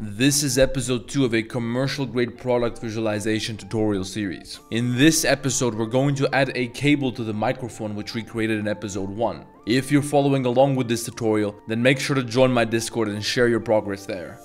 This is episode 2 of a commercial grade product visualization tutorial series. In this episode, we're going to add a cable to the microphone which we created in episode 1. If you're following along with this tutorial, then make sure to join my Discord and share your progress there.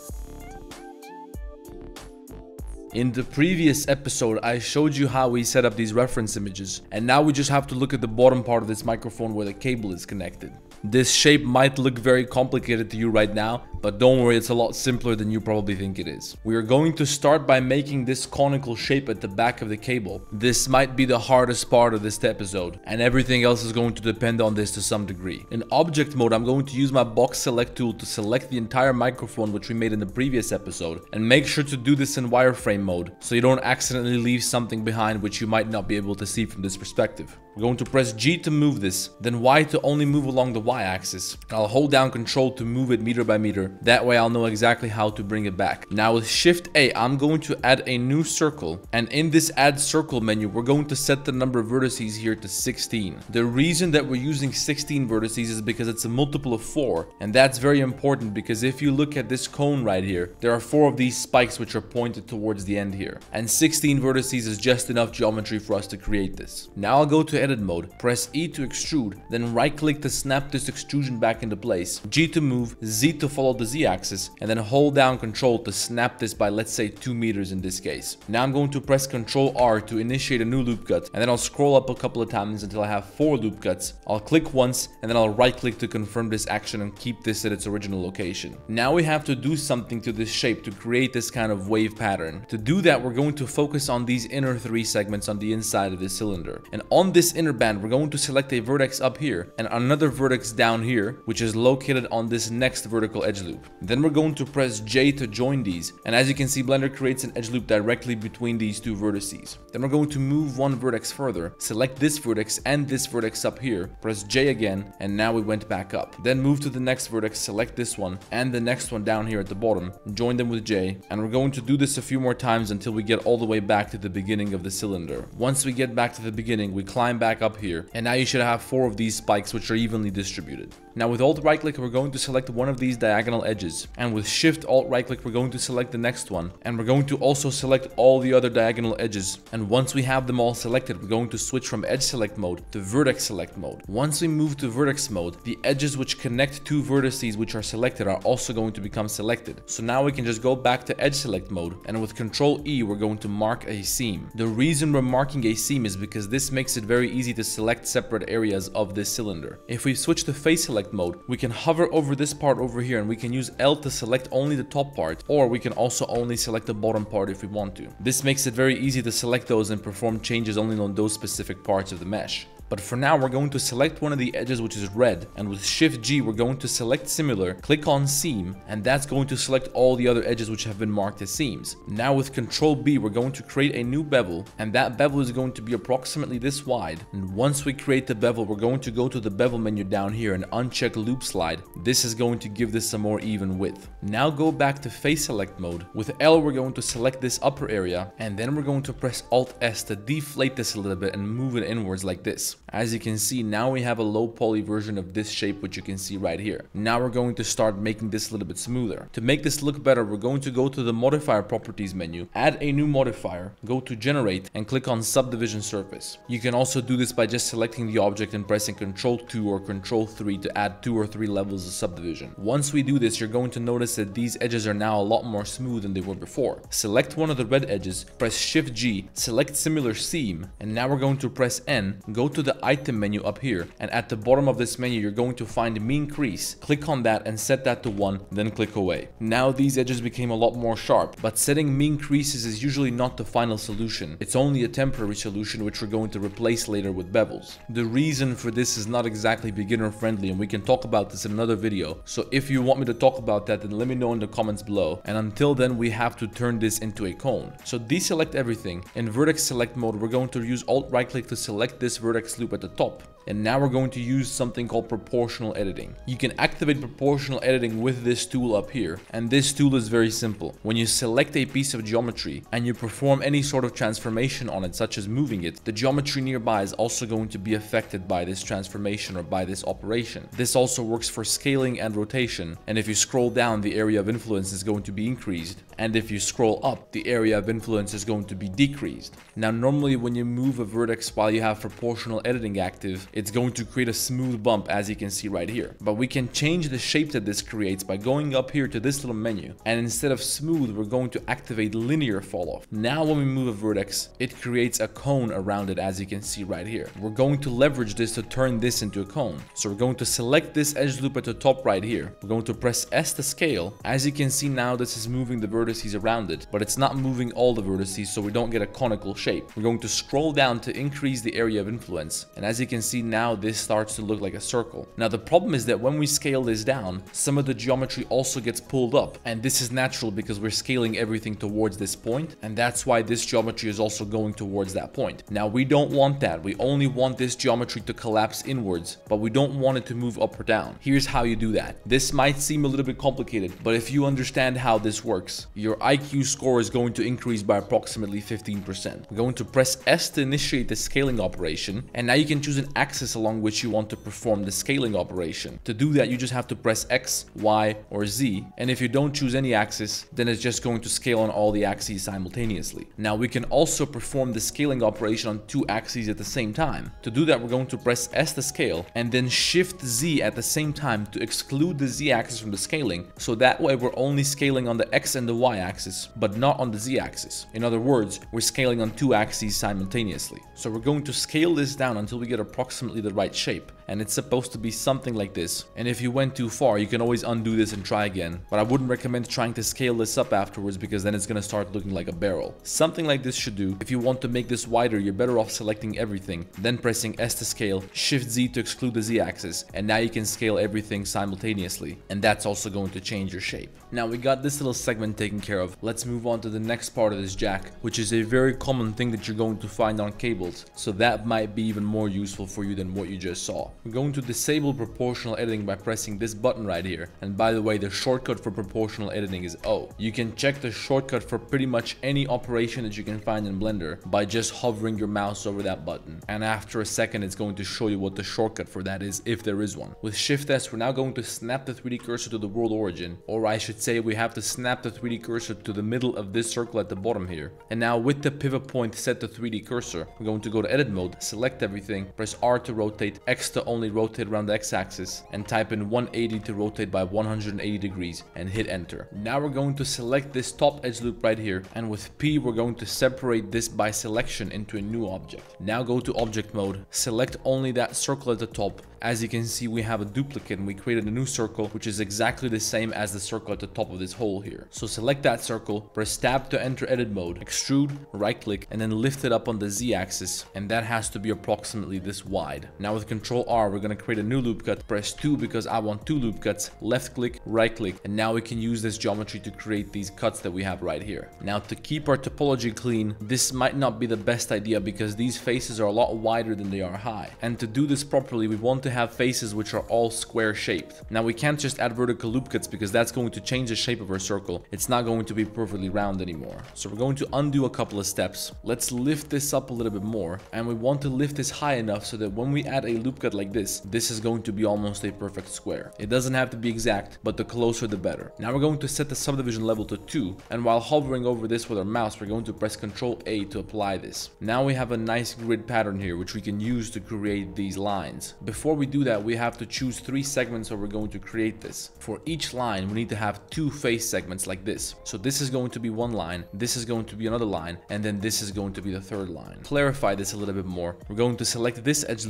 In the previous episode, I showed you how we set up these reference images, and now we just have to look at the bottom part of this microphone where the cable is connected. This shape might look very complicated to you right now, but don't worry, it's a lot simpler than you probably think it is. We are going to start by making this conical shape at the back of the cable. This might be the hardest part of this episode, and everything else is going to depend on this to some degree. In object mode, I'm going to use my box select tool to select the entire microphone which we made in the previous episode, and make sure to do this in wireframe mode, so you don't accidentally leave something behind which you might not be able to see from this perspective. We're going to press G to move this, then Y to only move along the Y-axis. I'll hold down Control to move it meter by meter, that way I'll know exactly how to bring it back. Now with Shift A, I'm going to add a new circle, and in this Add Circle menu, we're going to set the number of vertices here to 16. The reason that we're using 16 vertices is because it's a multiple of 4, and that's very important because if you look at this cone right here, there are 4 of these spikes which are pointed towards the end here, and 16 vertices is just enough geometry for us to create this. Now I'll go to edit mode, press E to extrude, then right click to snap this extrusion back into place, G to move, Z to follow the Z axis, and then hold down Control to snap this by, let's say, 2 meters in this case. Now I'm going to press Control R to initiate a new loop cut, and then I'll scroll up a couple of times until I have 4 loop cuts. I'll click once, and then I'll right click to confirm this action and keep this at its original location. Now we have to do something to this shape to create this kind of wave pattern. To do that, we're going to focus on these inner 3 segments on the inside of this cylinder, and on this inner band we're going to select a vertex up here and another vertex down here which is located on this next vertical edge loop. Then we're going to press J to join these, and as you can see, Blender creates an edge loop directly between these 2 vertices. Then we're going to move 1 vertex further, select this vertex and this vertex up here, press J again, and now we went back up. Then move to the next vertex, select this one and the next one down here at the bottom, join them with J, and we're going to do this a few more times until we get all the way back to the beginning of the cylinder. Once we get back to the beginning, we climb back up here, and now you should have 4 of these spikes which are evenly distributed. Now with Alt right click, we're going to select one of these diagonal edges, and with Shift Alt right click, we're going to select the next one, and we're going to also select all the other diagonal edges. And once we have them all selected, we're going to switch from edge select mode to vertex select mode. Once we move to vertex mode, the edges which connect 2 vertices which are selected are also going to become selected. So now we can just go back to edge select mode, and with Control E, we're going to mark a seam. The reason we're marking a seam is because this makes it very easy to select separate areas of this cylinder. If we switch to face select mode, we can hover over this part over here, and we can use L to select only the top part, or we can also only select the bottom part if we want to. This makes it very easy to select those and perform changes only on those specific parts of the mesh. But for now, we're going to select one of the edges which is red, and with Shift G, we're going to select similar, click on seam, and that's going to select all the other edges which have been marked as seams. Now with Control B, we're going to create a new bevel, and that bevel is going to be approximately this wide. And once we create the bevel, we're going to go to the bevel menu down here and uncheck loop slide. This is going to give this a more even width. Now go back to face select mode. With L, we're going to select this upper area, and then we're going to press Alt S to deflate this a little bit and move it inwards like this. As you can see, now we have a low poly version of this shape which you can see right here. Now we're going to start making this a little bit smoother. To make this look better, we're going to go to the modifier properties menu, add a new modifier, go to generate and click on subdivision surface. You can also do this by just selecting the object and pressing Ctrl 2 or Ctrl 3 to add 2 or 3 levels of subdivision. Once we do this, you're going to notice that these edges are now a lot more smooth than they were before. Select one of the red edges, press Shift G, select similar seam, and now we're going to press N, go to the item menu up here, and at the bottom of this menu you're going to find mean crease, click on that and set that to 1, then click away. Now these edges became a lot more sharp, but setting mean creases is usually not the final solution. It's only a temporary solution which we're going to replace later with bevels. The reason for this is not exactly beginner friendly, and we can talk about this in another video, so if you want me to talk about that, then let me know in the comments below. And until then, we have to turn this into a cone. So deselect everything. In vertex select mode, we're going to use Alt right click to select this vertex loop at the top. And now we're going to use something called proportional editing. You can activate proportional editing with this tool up here. And this tool is very simple. When you select a piece of geometry and you perform any sort of transformation on it, such as moving it, the geometry nearby is also going to be affected by this transformation or by this operation. This also works for scaling and rotation. And if you scroll down, the area of influence is going to be increased. And if you scroll up, the area of influence is going to be decreased. Now, normally when you move a vertex while you have proportional editing active, it's going to create a smooth bump, as you can see right here. But we can change the shape that this creates by going up here to this little menu. And instead of smooth, we're going to activate linear falloff. Now when we move a vertex, it creates a cone around it, as you can see right here. We're going to leverage this to turn this into a cone. So we're going to select this edge loop at the top right here. We're going to press S to scale. As you can see now, this is moving the vertices around it, but it's not moving all the vertices, so we don't get a conical shape. We're going to scroll down to increase the area of influence. And as you can see, now this starts to look like a circle. Now the problem is that when we scale this down, some of the geometry also gets pulled up, and this is natural because we're scaling everything towards this point, and that's why this geometry is also going towards that point. Now we don't want that. We only want this geometry to collapse inwards, but we don't want it to move up or down. Here's how you do that. This might seem a little bit complicated, but if you understand how this works, your IQ score is going to increase by approximately 15%. We're going to press S to initiate the scaling operation, and now you can choose an axis along which you want to perform the scaling operation. To do that, you just have to press X, Y, or Z, and if you don't choose any axis, then it's just going to scale on all the axes simultaneously. Now we can also perform the scaling operation on two axes at the same time. To do that, we're going to press S to scale and then Shift Z at the same time to exclude the Z axis from the scaling, so that way we're only scaling on the X and the Y axis, but not on the Z axis. In other words, we're scaling on two axes simultaneously. So we're going to scale this down until we get approximately the right shape, and it's supposed to be something like this. And if you went too far, you can always undo this and try again, but I wouldn't recommend trying to scale this up afterwards, because then it's going to start looking like a barrel. Something like this should do. If you want to make this wider, you're better off selecting everything, then pressing S to scale, Shift Z to exclude the Z axis, and now you can scale everything simultaneously, and that's also going to change your shape. Now we got this little segment taken care of. Let's move on to the next part of this jack, which is a very common thing that you're going to find on cables, so that might be even more useful for you than what you just saw. We're going to disable proportional editing by pressing this button right here. And by the way, the shortcut for proportional editing is O. You can check the shortcut for pretty much any operation that you can find in Blender by just hovering your mouse over that button. And after a second, it's going to show you what the shortcut for that is, if there is one. With Shift S, we're now going to snap the 3D cursor to the world origin, or I should say we have to snap the 3D cursor to the middle of this circle at the bottom here. And now with the pivot point set to 3D cursor, we're going to go to edit mode, select everything, press R to rotate, X to only rotate around the x-axis, and type in 180 to rotate by 180 degrees and hit enter. Now we're going to select this top edge loop right here, and with P we're going to separate this by selection into a new object. Now go to object mode, select only that circle at the top. As you can see, we have a duplicate and we created a new circle, which is exactly the same as the circle at the top of this hole here. So select that circle, press tab to enter edit mode, extrude, right click, and then lift it up on the Z axis, and that has to be approximately this wide. Now with Control R, we're going to create a new loop cut, press 2 because I want 2 loop cuts, left click, right click, and now we can use this geometry to create these cuts that we have right here. Now to keep our topology clean, this might not be the best idea because these faces are a lot wider than they are high. And to do this properly, we want to have faces which are all square shaped. Now we can't just add vertical loop cuts because that's going to change the shape of our circle. It's not going to be perfectly round anymore. So we're going to undo a couple of steps. Let's lift this up a little bit more, and we want to lift this high enough so that when we add a loop cut like this, this is going to be almost a perfect square. It doesn't have to be exact, but the closer the better. Now we're going to set the subdivision level to 2, and while hovering over this with our mouse, we're going to press Ctrl A to apply this. Now we have a nice grid pattern here which we can use to create these lines. Before we do that, we have to choose 3 segments where we're going to create this. For each line, we need to have 2 face segments like this. So this is going to be one line, this is going to be another line, and then this is going to be the third line. Clarify this a little bit more. We're going to select this edge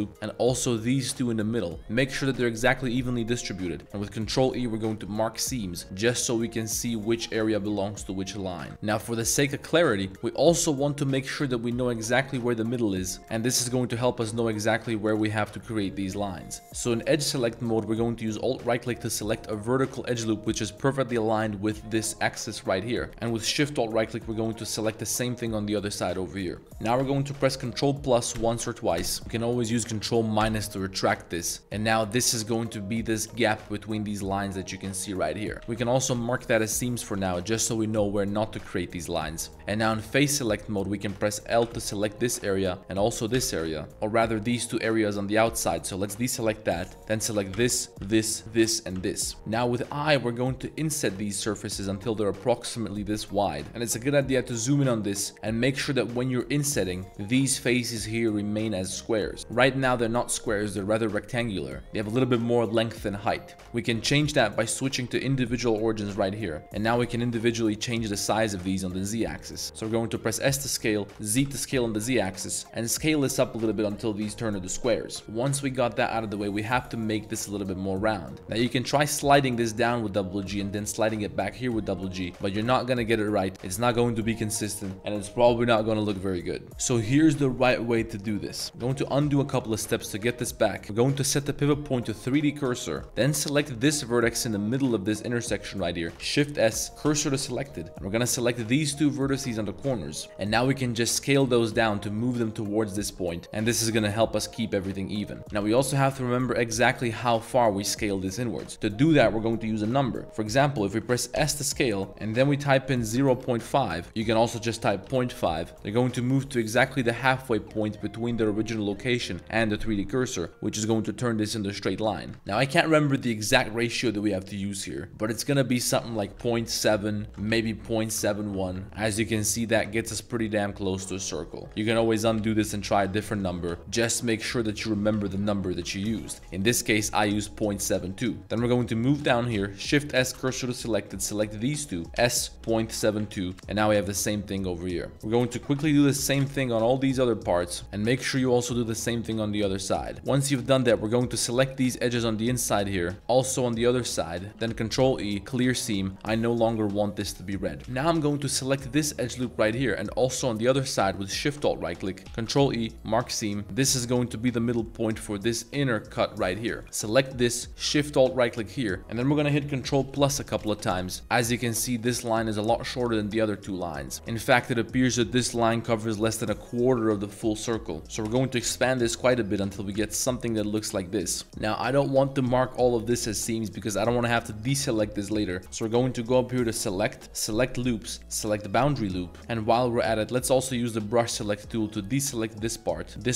loop, and and also these two in the middle. Make sure that they're exactly evenly distributed. And with Control E, we're going to mark seams just so we can see which area belongs to which line. Now, for the sake of clarity, we also want to make sure that we know exactly where the middle is, and this is going to help us know exactly where we have to create these lines. So in edge select mode, we're going to use Alt right click to select a vertical edge loop which is perfectly aligned with this axis right here. And with Shift Alt right click, we're going to select the same thing on the other side over here. Now we're going to press Control plus once or twice. We can always use Control minus to retract this. And now this is going to be this gap between these lines that you can see right here. We can also mark that as seams for now, just so we know where not to create these lines. And now in face select mode, we can press L to select this area and also this area, or rather these two areas on the outside. So let's deselect that, then select this, this, this, and this. Now with I, we're going to inset these surfaces until they're approximately this wide. And it's a good idea to zoom in on this and make sure that when you're insetting, these faces here remain as squares. Right now they're not squares, they're rather rectangular. They have a little bit more length and height. We can change that by switching to individual origins right here. And now we can individually change the size of these on the z-axis. So we're going to press S to scale, Z to scale on the z-axis, and scale this up a little bit until these turn into squares. Once we got that out of the way, we have to make this a little bit more round. Now you can try sliding this down with WG and then sliding it back here with WG, but you're not going to get it right. It's not going to be consistent, and it's probably not going to look very good. So here's the right way to do this. I'm going to undo a couple of steps to get this back. We're going to set the pivot point to 3D cursor, then select this vertex in the middle of this intersection right here. Shift S, cursor to selected. And we're going to select these two vertices on the corners. And now we can just scale those down to move them towards this point. And this is going to help us keep everything even. Now we also have to remember exactly how far we scale this inwards. To do that, we're going to use a number. For example, if we press S to scale and then we type in 0.5, you can also just type 0.5. They're going to move to exactly the halfway point between their original location and the 3D cursor, which is going to turn this into a straight line. Now I can't remember the exact ratio that we have to use here, but it's going to be something like 0.7, maybe 0.71. As you can see, that gets us pretty damn close to a circle. You can always undo this and try a different number. Just make sure that you remember the number that you used. In this case, I used 0.72. Then we're going to move down here, Shift S, cursor to selected, select these two, S, 0.72, and now we have the same thing over here. We're going to quickly do the same thing on all these other parts, and make sure you also do the same thing on the other side. Once you've done that, we're going to select these edges on the inside here, also on the other side, then Control E, clear seam. I no longer want this to be red. Now I'm going to select this edge loop right here, and also on the other side with Shift Alt right click, Control E, mark seam. This is going to be the middle point for this inner cut right here. Select this, Shift Alt right click here, and then we're gonna hit Control plus a couple of times. As you can see, this line is a lot shorter than the other two lines. In fact, it appears that this line covers less than a quarter of the full circle. So we're going to expand this quite a bit until we get something that looks like this. Now I don't want to mark all of this as seams because I don't want to have to deselect this later. So we're going to go up here to select, select loops, select boundary loop. And while we're at it, let's also use the brush select tool to deselect this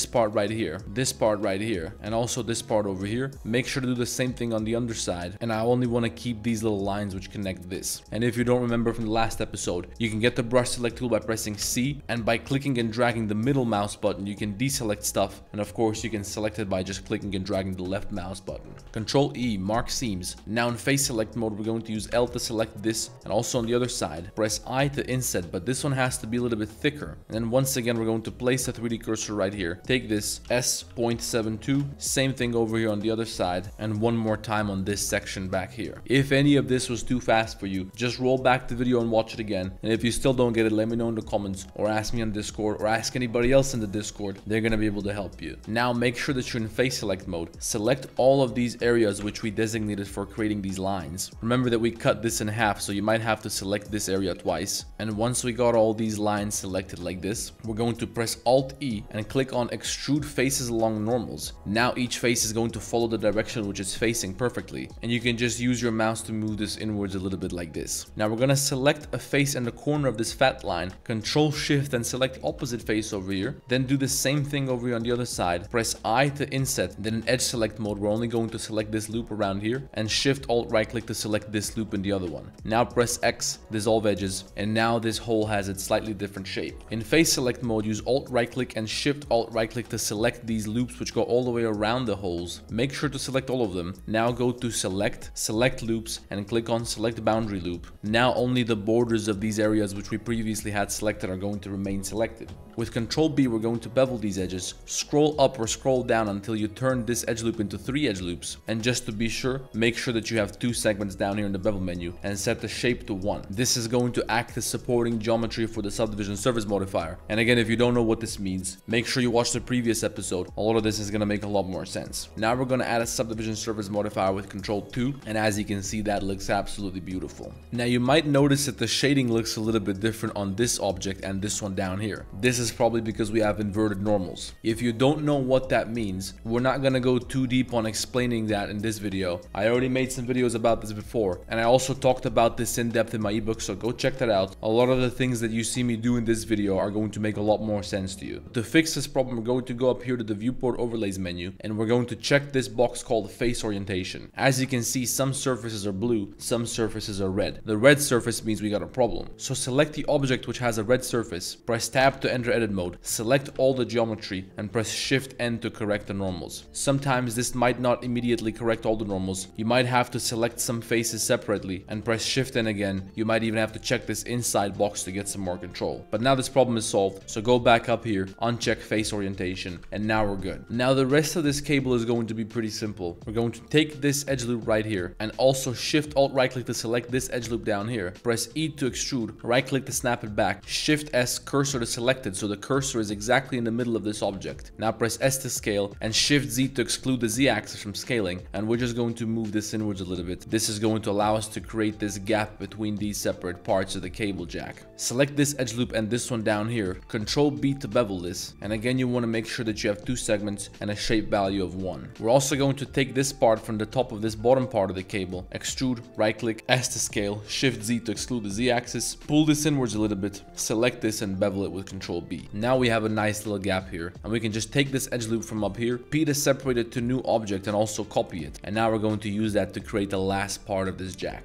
part right here, this part right here, and also this part over here. Make sure to do the same thing on the underside. And I only want to keep these little lines which connect this. And if you don't remember from the last episode, you can get the brush select tool by pressing C, and by clicking and dragging the middle mouse button, you can deselect stuff. And of course you can select it by just clicking and dragging the left mouse button. Control E, mark seams. Now in face select mode, we're going to use L to select this, and also on the other side. Press I to inset, but this one has to be a little bit thicker. And then once again, we're going to place the 3D cursor right here. Take this, S.72, same thing over here on the other side, and one more time on this section back here. If any of this was too fast for you, just roll back the video and watch it again. And if you still don't get it, let me know in the comments, or ask me on Discord, or ask anybody else in the Discord. They're going to be able to help you. Now make sure that you're in face select mode. Select all of these areas which we designated for creating these lines. Remember that we cut this in half, so you might have to select this area twice. And once we got all these lines selected like this, we're going to press Alt E and click on extrude faces along normals. Now each face is going to follow the direction which it's facing perfectly. And you can just use your mouse to move this inwards a little bit like this. Now we're going to select a face in the corner of this fat line, Control Shift and select opposite face over here. Then do the same thing over here on the other side. Press I to inset. Then in edge select mode, we're only going to select this loop around here, and Shift Alt right click to select this loop in the other one. Now press X, dissolve edges, and now this hole has its slightly different shape. In face select mode, use Alt right click and Shift Alt right click to select these loops which go all the way around the holes. Make sure to select all of them. Now go to select, select loops, and click on select boundary loop. Now only the borders of these areas which we previously had selected are going to remain selected. With Control B, we're going to bevel these edges. Scroll up or scroll scroll down until you turn this edge loop into 3 edge loops. And just to be sure, make sure that you have 2 segments down here in the bevel menu and set the shape to 1. This is going to act as supporting geometry for the subdivision surface modifier. And again, if you don't know what this means, make sure you watch the previous episode. A lot of this is going to make a lot more sense. Now we're going to add a subdivision surface modifier with Control 2. And as you can see, that looks absolutely beautiful. Now you might notice that the shading looks a little bit different on this object and this one down here. This is probably because we have inverted normals. If you don't know what that means, we're not going to go too deep on explaining that in this video. I already made some videos about this before, and I also talked about this in depth in my ebook, so go check that out. A lot of the things that you see me do in this video are going to make a lot more sense to you. To fix this problem, we're going to go up here to the viewport overlays menu, and we're going to check this box called face orientation. As you can see, some surfaces are blue, some surfaces are red. The red surface means we got a problem. So select the object which has a red surface, press tab to enter edit mode, select all the geometry, and press shift N to correct the normals. Sometimes this might not immediately correct all the normals. You might have to select some faces separately and press shift N again. You might even have to check this inside box to get some more control. But now this problem is solved, so go back up here, uncheck face orientation, and now we're good. Now the rest of this cable is going to be pretty simple. We're going to take this edge loop right here and also shift alt right click to select this edge loop down here, press E to extrude, right click to snap it back, shift S cursor to select it so the cursor is exactly in the middle of this object. Now press S to scale and shift Z to exclude the Z axis from scaling, and we're just going to move this inwards a little bit. This is going to allow us to create this gap between these separate parts of the cable jack. Select this edge loop and this one down here, Control B to bevel this, and again you want to make sure that you have 2 segments and a shape value of 1. We're also going to take this part from the top of this bottom part of the cable, extrude, right click, S to scale, shift Z to exclude the Z axis, pull this inwards a little bit, select this and bevel it with Control B. Now we have a nice little gap here, and we can just take this edge loop from up here, P to separate it to new object and also copy it, and now we're going to use that to create the last part of this jack.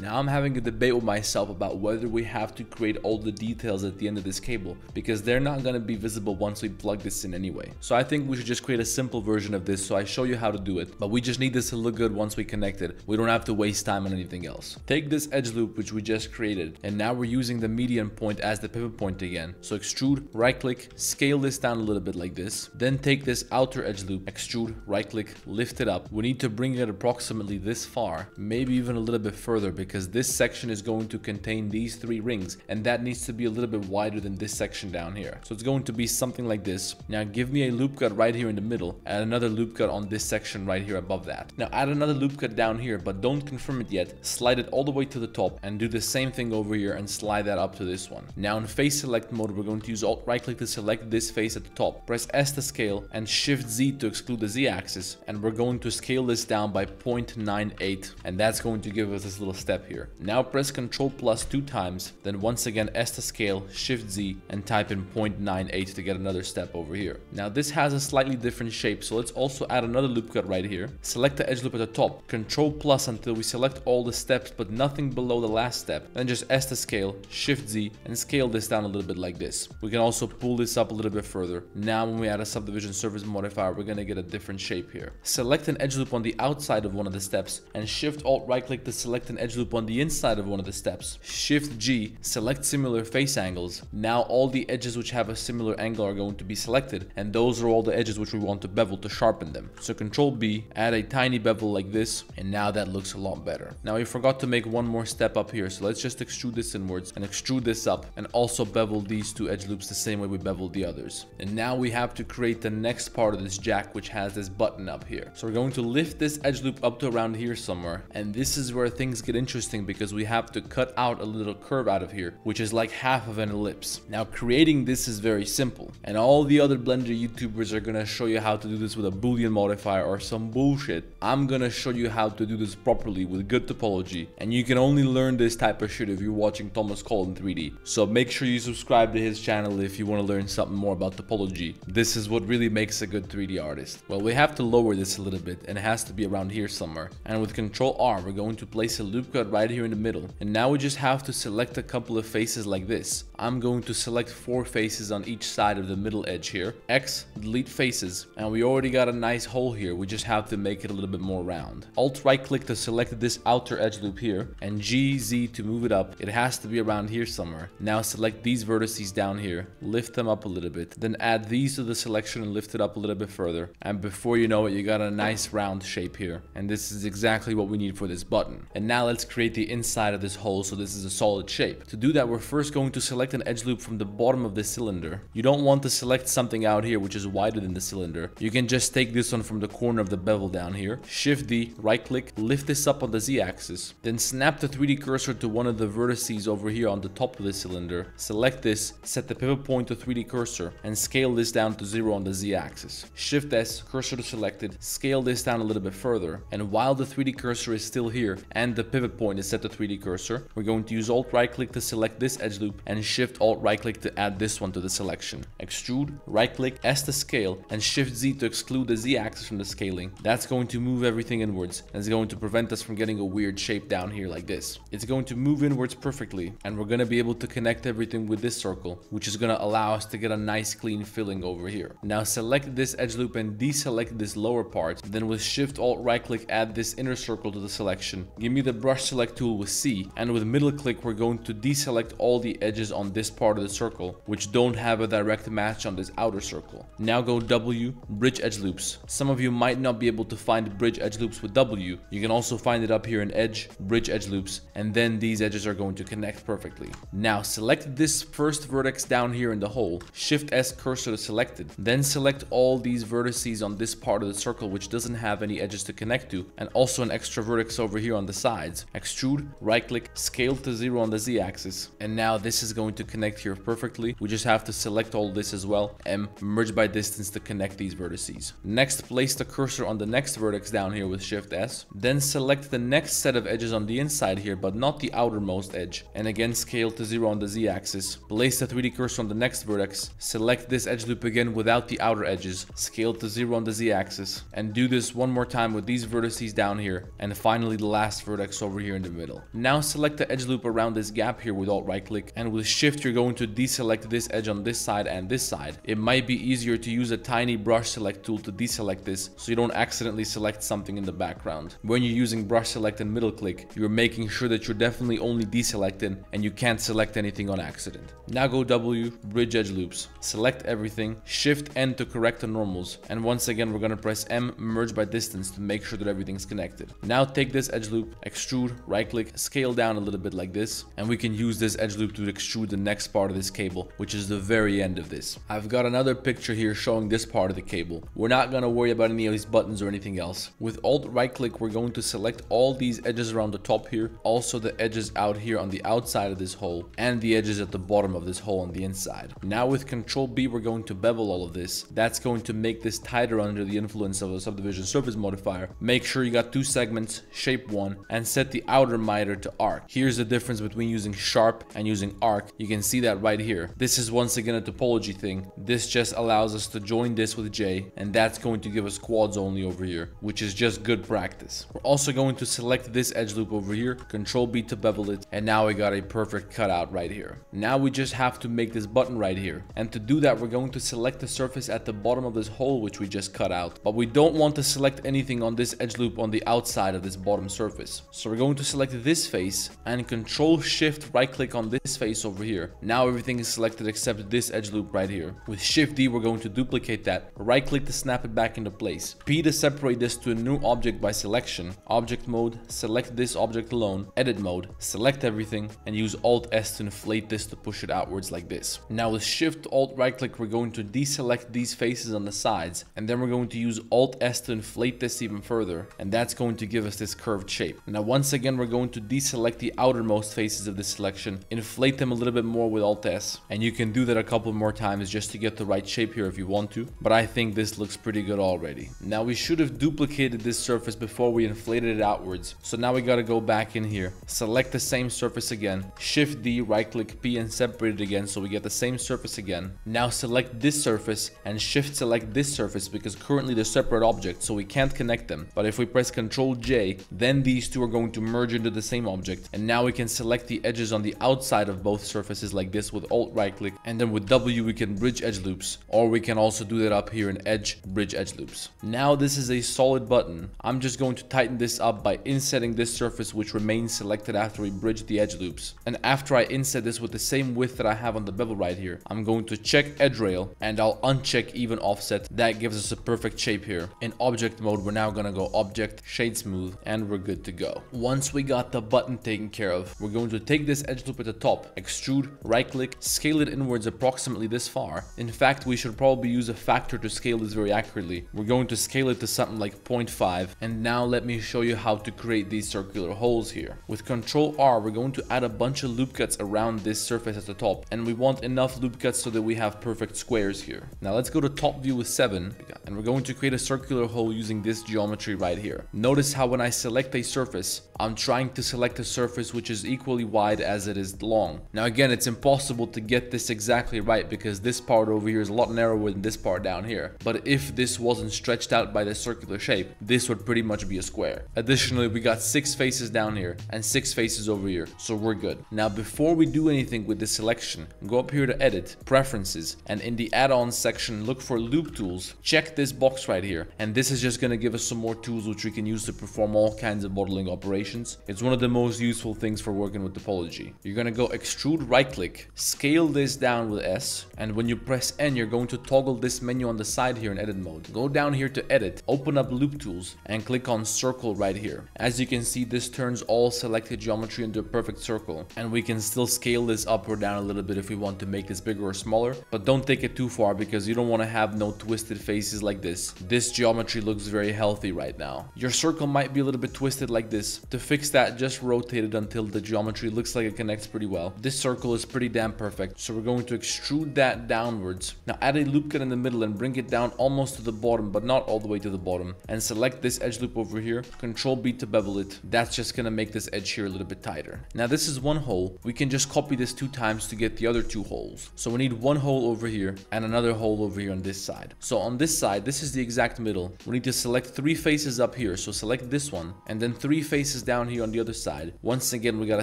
Now I'm having a debate with myself about whether we have to create all the details at the end of this cable, because they're not going to be visible once we plug this in anyway. So I think we should just create a simple version of this, so I show you how to do it, but we just need this to look good once we connect it. We don't have to waste time on anything else. Take this edge loop which we just created, and now we're using the median point as the pivot point again. So extrude, right click, scale this down a little bit like this, then take this outer edge loop, extrude, right click, lift it up. We need to bring it approximately this far, maybe even a little bit further, because this section is going to contain these 3 rings, and that needs to be a little bit wider than this section down here. So it's going to be something like this. Now give me a loop cut right here in the middle, and another loop cut on this section right here above that. Now add another loop cut down here, but don't confirm it yet. Slide it all the way to the top and do the same thing over here and slide that up to this one. Now in face select mode, we're going to use alt right click to select this face at the top, press S to scale and shift Z to exclude the Z axis, and we're going to scale this down by 0.98, and that's going to give us this little step here. Now press Ctrl plus 2 times, then once again S to scale, shift Z, and type in 0.98 to get another step over here. Now this has a slightly different shape, so let's also add another loop cut right here. Select the edge loop at the top, Ctrl plus until we select all the steps but nothing below the last step, then just S to scale, shift Z, and scale this down a little bit like this. We can also pull this up a little bit further. Now when we add a subdivision surface modifier, we're gonna get a different shape here. Select an edge loop on the outside of one of the steps and shift alt right click to select an edge loop on the inside of one of the steps, shift G, select similar face angles. Now all the edges which have a similar angle are going to be selected, and those are all the edges which we want to bevel to sharpen them. So Control B, add a tiny bevel like this, and now that looks a lot better. Now we forgot to make one more step up here, so let's just extrude this inwards and extrude this up, and also bevel these 2 edge loops the same way we beveled the others. And now we have to create the next part of this jack which has this button up here. So we're going to lift this edge loop up to around here somewhere, and this is where things get interesting, because we have to cut out a little curve out of here, which is like half of an ellipse. Now creating this is very simple, and all the other Blender YouTubers are gonna show you how to do this with a Boolean modifier or some bullshit. I'm gonna show you how to do this properly with good topology, and you can only learn this type of shit if you're watching Thomas Cole in 3D. So make sure you subscribe to his channel if you want to learn something more about topology. This is what really makes a good 3D artist. Well, we have to lower this a little bit, and it has to be around here somewhere. And with Control R, we're going to place a loop cut got right here in the middle. And now we just have to select a couple of faces like this. I'm going to select 4 faces on each side of the middle edge here. X, delete faces, and we already got a nice hole here. We just have to make it a little bit more round. Alt right click to select this outer edge loop here, and G, Z to move it up. It has to be around here somewhere. Now select these vertices down here, lift them up a little bit, then add these to the selection and lift it up a little bit further. And before you know it, you got a nice round shape here. And this is exactly what we need for this button. And now let's create the inside of this hole so this is a solid shape. To do that, we're first going to select an edge loop from the bottom of this cylinder. You don't want to select something out here which is wider than the cylinder. You can just take this one from the corner of the bevel down here. Shift D, right click, lift this up on the Z axis. Then snap the 3D cursor to one of the vertices over here on the top of the cylinder. Select this, set the pivot point to 3D cursor, and scale this down to 0 on the Z axis. Shift S, cursor to selected, scale this down a little bit further. And while the 3D cursor is still here and the pivot point is set to 3D cursor, we're going to use Alt right click to select this edge loop and Shift Alt right click to add this one to the selection. Extrude, right click, S to scale, and Shift Z to exclude the Z axis from the scaling. That's going to move everything inwards, and it's going to prevent us from getting a weird shape down here like this. It's going to move inwards perfectly, and we're going to be able to connect everything with this circle, which is going to allow us to get a nice clean filling over here. Now select this edge loop and deselect this lower part, then with Shift Alt right click add this inner circle to the selection. Give me the brush select tool with C, and with middle click we're going to deselect all the edges on this part of the circle which don't have a direct match on this outer circle. Now go W, bridge edge loops. Some of you might not be able to find bridge edge loops with W. You can also find it up here in edge, bridge edge loops, and then these edges are going to connect perfectly. Now select this first vertex down here in the hole, Shift S cursor to selected, then select all these vertices on this part of the circle which doesn't have any edges to connect to, and also an extra vertex over here on the sides. Extrude, right click, scale to 0 on the Z axis, and now this is going to connect here perfectly. We just have to select all this as well, M, merge by distance to connect these vertices. Next, place the cursor on the next vertex down here with Shift S, then select the next set of edges on the inside here but not the outermost edge, and again scale to 0 on the Z axis. Place the 3D cursor on the next vertex, select this edge loop again without the outer edges, scale to 0 on the Z axis, and do this one more time with these vertices down here, and finally the last vertex over here in the middle. Now select the edge loop around this gap here with Alt right click, and with Shift you're going to deselect this edge on this side and this side. It might be easier to use a tiny brush select tool to deselect this so you don't accidentally select something in the background. When you're using brush select and middle click, you're making sure that you're definitely only deselecting and you can't select anything on accident. Now go W, bridge edge loops, select everything, Shift N to correct the normals, and once again we're going to press M, merge by distance to make sure that everything's connected. Now take this edge loop, extrude, right click, scale down a little bit like this, and we can use this edge loop to extrude the next part of this cable, which is the very end of this. I've got another picture here showing this part of the cable. We're not going to worry about any of these buttons or anything else. With Alt right click we're going to select all these edges around the top here, also the edges out here on the outside of this hole, and the edges at the bottom of this hole on the inside. Now with Control B we're going to bevel all of this. That's going to make this tighter under the influence of the subdivision surface modifier. Make sure you got 2 segments, shape 1, and set the outer miter to arc. Here's the difference between using sharp and using arc. You can see that right here. This is once again a topology thing. This just allows us to join this with J, and that's going to give us quads only over here, which is just good practice. We're also going to select this edge loop over here, Control B to bevel it, and now we got a perfect cutout right here. Now we just have to make this button right here, and to do that we're going to select the surface at the bottom of this hole which we just cut out, but we don't want to select anything on this edge loop on the outside of this bottom surface. So we're going to select this face and Control Shift right click on this face over here. Now everything is selected except this edge loop right here. With Shift D we're going to duplicate that, right click to snap it back into place, P to separate this to a new object by selection, object mode, select this object alone, edit mode, select everything, and use Alt S to inflate this to push it outwards like this. Now with Shift Alt right click we're going to deselect these faces on the sides, and then we're going to use Alt S to inflate this even further, and that's going to give us this curved shape. Now once again we're going to deselect the outermost faces of this selection, inflate them a little bit more with Alt S, and you can do that a couple more times just to get the right shape here if you want to, but I think this looks pretty good already. Now we should have duplicated this surface before we inflated it outwards, so now we gotta go back in here, select the same surface again, Shift D, right click, P, and separate it again so we get the same surface again. Now select this surface and Shift select this surface because currently they're separate objects so we can't connect them, but if we press Ctrl J then these two are going to merge merge into the same object. And now we can select the edges on the outside of both surfaces like this with Alt right click, and then with W we can bridge edge loops, or we can also do that up here in edge, bridge edge loops. Now this is a solid button. I'm just going to tighten this up by insetting this surface, which remains selected after we bridge the edge loops. And after I inset this with the same width that I have on the bevel right here, I'm going to check edge rail and I'll uncheck even offset. That gives us a perfect shape here. In object mode, we're now gonna go object, shade smooth, and we're good to go. Once we got the button taken care of, we're going to take this edge loop at the top, extrude, right click, scale it inwards approximately this far. In fact, we should probably use a factor to scale this very accurately. We're going to scale it to something like 0.5. And now let me show you how to create these circular holes here. With Ctrl R, we're going to add a bunch of loop cuts around this surface at the top, and we want enough loop cuts so that we have perfect squares here. Now let's go to top view with 7, and we're going to create a circular hole using this geometry right here. Notice how when I select a surface, I'm trying to select a surface which is equally wide as it is long. Now again, it's impossible to get this exactly right because this part over here is a lot narrower than this part down here. But if this wasn't stretched out by the circular shape, this would pretty much be a square. Additionally, we got 6 faces down here and 6 faces over here, so we're good. Now before we do anything with this selection, go up here to edit, preferences, and in the add-ons section look for loop tools. Check this box right here, and this is just going to give us some more tools which we can use to perform all kinds of modeling operations. It's one of the most useful things for working with topology. You're going to go extrude, right click, scale this down with S, and when you press N you're going to toggle this menu on the side here in edit mode. Go down here to edit, open up loop tools, and click on circle right here. As you can see, this turns all selected geometry into a perfect circle, and we can still scale this up or down a little bit if we want to make this bigger or smaller, but don't take it too far because you don't want to have no twisted faces like this. This geometry looks very healthy right now. Your circle might be a little bit twisted like this. To fix that, just rotate it until the geometry looks like it connects pretty well. This circle is pretty damn perfect, so we're going to extrude that downwards. Now add a loop cut in the middle and bring it down almost to the bottom, but not all the way to the bottom, and select this edge loop over here, Control B to bevel it. That's just gonna make this edge here a little bit tighter. Now this is one hole. We can just copy this 2 times to get the other 2 holes. So we need one hole over here and another hole over here on this side. So on this side, this is the exact middle. We need to select 3 faces up here, so select this one, and then 3 faces down here on the other side. Once again, we got a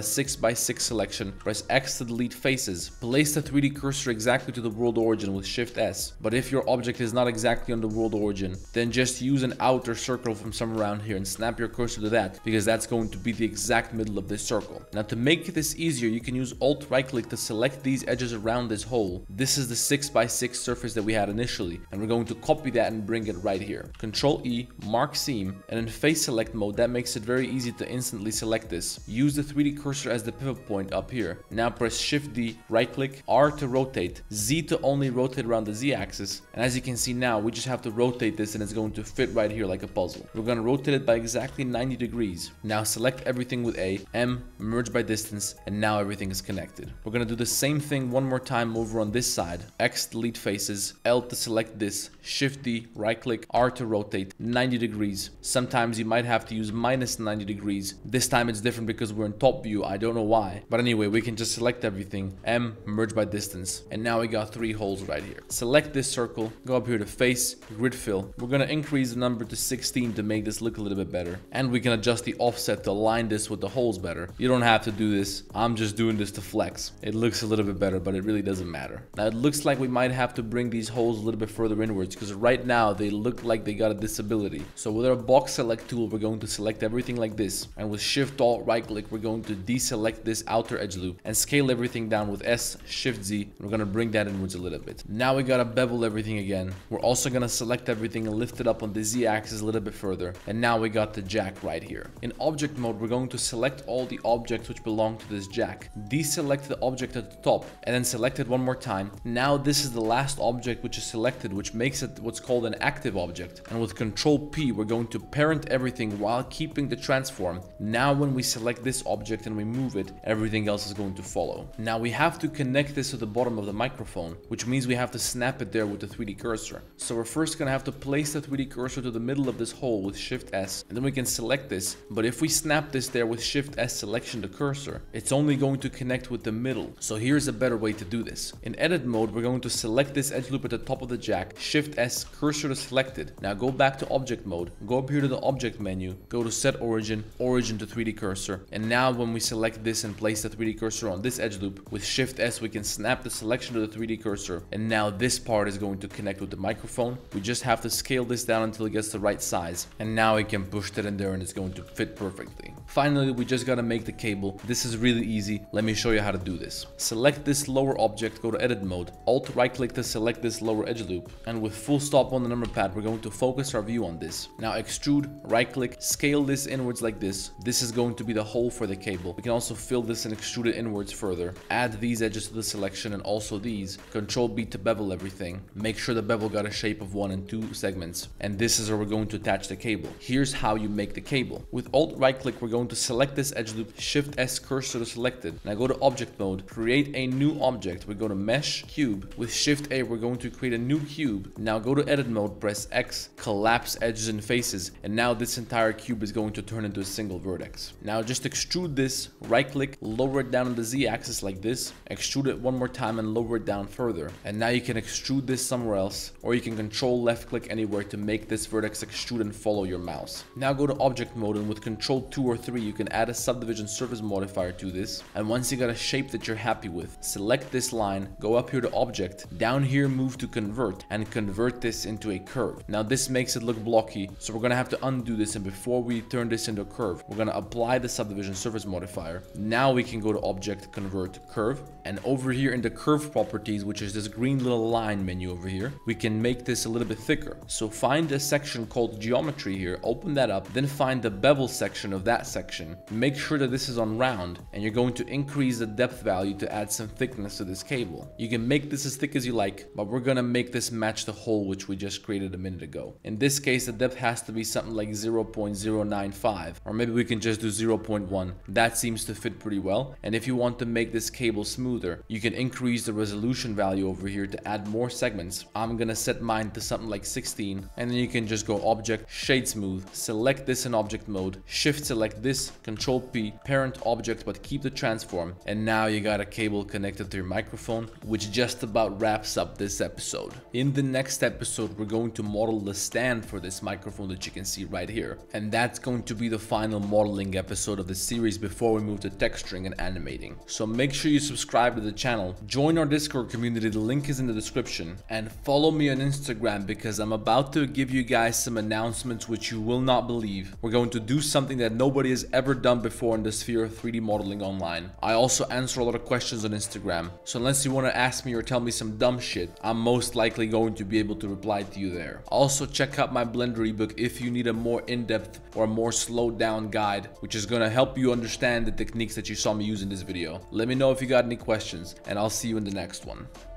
6x6 selection. Press X to delete faces. Place the 3D cursor exactly to the world origin with Shift S, but if your object is not exactly on the world origin, then just use an outer circle from somewhere around here and snap your cursor to that, because that's going to be the exact middle of this circle. Now to make this easier, you can use Alt right click to select these edges around this hole. This is the 6x6 surface that we had initially, and we're going to copy that and bring it right here. Control E, mark seam, and in face select mode that makes it very easy to instantly select this. Use the 3D cursor as the pivot point up here. Now press Shift D, right click, R to rotate, Z to only rotate around the Z axis, and as you can see now, we just have to rotate this and it's going to fit right here like a puzzle. We're going to rotate it by exactly 90 degrees. Now select everything with A, M, merge by distance, and now everything is connected. We're going to do the same thing one more time over on this side. X, delete faces, L to select this, Shift D, right click, R to rotate, 90 degrees. Sometimes you might have to use minus 90 degrees. This time it's different because we're in top view, I don't know why. But anyway, we can just select everything, M, merge by distance, and now we got 3 holes right here. Select this circle, go up here to face, grid fill. We're going to increase the number to 16 to make this look a little bit better, and we can adjust the offset to align this with the holes better. You don't have to do this, I'm just doing this to flex. It looks a little bit better, but it really doesn't matter. Now it looks like we might have to bring these holes a little bit further inwards, because right now they look like they got a disability. So with our box select tool, we're going to select everything like this, and with Shift Alt right click, we're going to deselect this outer edge loop and scale everything down with S, Shift Z, and we're gonna bring that inwards a little bit. Now we gotta bevel everything again. We're also gonna select everything and lift it up on the Z axis a little bit further, and now we got the jack right here. In object mode, we're going to select all the objects which belong to this jack. Deselect the object at the top and then select it one more time. Now this is the last object which is selected, which makes it what's called an active object, and with Control P we're going to parent everything while keeping the transform. Now when we select this object and we move it, everything else is going to follow. Now we have to connect this to the bottom of the microphone, which means we have to snap it there with the 3D cursor. So we're first gonna have to place the 3D cursor to the middle of this hole with Shift S, and then we can select this, but if we snap this there with Shift S selection to cursor, it's only going to connect with the middle. So here's a better way to do this. In edit mode, we're going to select this edge loop at the top of the jack, Shift S, cursor to select it. Now go back to object mode, go up here to the object menu, go to set origin, origin origin to 3D cursor. And now when we select this and place the 3D cursor on this edge loop, with Shift S we can snap the selection to the 3D cursor. And now this part is going to connect with the microphone. We just have to scale this down until it gets the right size. And now I can push that in there and it's going to fit perfectly. Finally, we just gotta make the cable. This is really easy. Let me show you how to do this. Select this lower object, go to edit mode, alt right click to select this lower edge loop, and with full stop on the number pad we're going to focus our view on this. Now extrude, right click, scale this inwards like this. This is going to be the hole for the cable. We can also fill this and extrude it inwards further. Add these edges to the selection and also these. Control B to bevel everything. Make sure the bevel got a shape of 1 and 2 segments. And this is where we're going to attach the cable. Here's how you make the cable. With alt right click we're going to select this edge loop, Shift S cursor to select it. Now go to object mode, create a new object. We go to mesh, cube. With Shift A we're going to create a new cube. Now go to edit mode, press X, collapse edges and faces, and now this entire cube is going to turn into a single vertex. Now just extrude this, right click, lower it down on the Z axis like this, extrude it one more time and lower it down further. And now you can extrude this somewhere else, or you can control left click anywhere to make this vertex extrude and follow your mouse. Now go to object mode, and with control 2 or 3 you can add a subdivision surface modifier to this. And once you got a shape that you're happy with, select this line, go up here to object, down here move to convert, and convert this into a curve. Now this makes it look blocky, so we're gonna have to undo this, and before we turn this into a curve we're gonna apply the subdivision surface modifier. Now we can go to object, convert, curve, and over here in the curve properties, which is this green little line menu over here, we can make this a little bit thicker. So find a section called geometry here, open that up, then find the bevel section of that section, make sure that this is on round, and you're going to increase the depth value to add some thickness to this cable. You can make this as thick as you like, but we're gonna make this match the hole which we just created a minute ago. In this case the depth has to be something like 0.095, or maybe we can just do 0.1. That seems to fit pretty well. And if you want to make this cable smoother, you can increase the resolution value over here to add more segments. I'm gonna set mine to something like 16, and then you can just go object, shade smooth, select this in object mode, shift select this, control P, parent object but keep the transform, and now you got a cable connected to your microphone, which just about wraps up this episode. In the next episode we're going to model the stand for this microphone that you can see right here, and that's going to be the final modeling episode of the series before we move to texturing and animating. So make sure you subscribe to the channel, join our Discord community, the link is in the description, and follow me on Instagram, because I'm about to give you guys some announcements which you will not believe. We're going to do something that nobody has ever done before in the sphere of 3D modeling online. I also answer a lot of questions on Instagram, so unless you want to ask me or tell me some dumb shit, I'm most likely going to be able to reply to you there. Also check out my Blender ebook if you need a more in-depth or a more slowed down guide, which is going to help you understand the techniques that you saw me use in this video. Let me know if you got any questions, and I'll see you in the next one.